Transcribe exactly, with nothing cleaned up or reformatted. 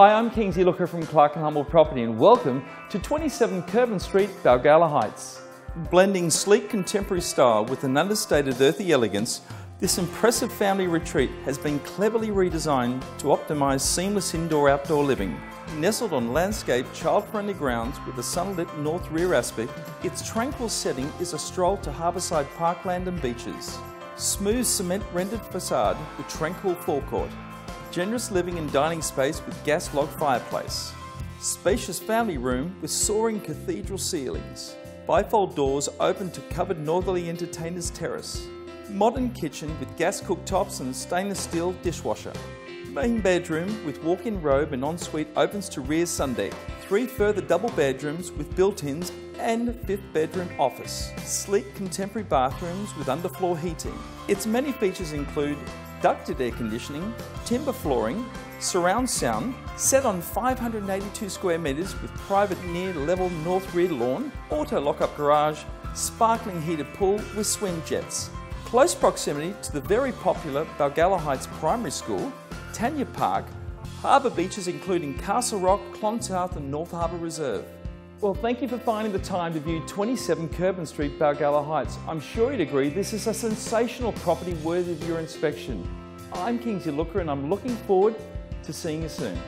hi, I'm Kingsley Looker from Clark and Humble Property and welcome to twenty-seven Curban Street, Balgowlah Heights. Blending sleek contemporary style with an understated earthy elegance, this impressive family retreat has been cleverly redesigned to optimise seamless indoor-outdoor living. Nestled on landscaped, child-friendly grounds with a sunlit north rear aspect, its tranquil setting is a stroll to harbourside parkland and beaches. Smooth cement-rendered facade with tranquil forecourt. Generous living and dining space with gas log fireplace. Spacious family room with soaring cathedral ceilings. Bifold doors open to covered northerly entertainer's terrace. Modern kitchen with gas cooktops and stainless steel dishwasher. Main bedroom with walk-in robe and ensuite opens to rear sun deck. Three further double bedrooms with built-ins and a fifth bedroom office. Sleek contemporary bathrooms with underfloor heating. Its many features include ducted air conditioning, timber flooring, surround sound, set on five hundred eighty-two square metres with private near-level north rear lawn, auto lock-up garage, sparkling heated pool with swim jets. Close proximity to the very popular Balgowlah Heights Primary School, Tenepark Park, harbour beaches including Castle Rock, Clontarf and North Harbour Reserve. Well, thank you for finding the time to view twenty-seven Curban Street, Balgowlah Heights. I'm sure you'd agree this is a sensational property worthy of your inspection. I'm Kingsley Looker and I'm looking forward to seeing you soon.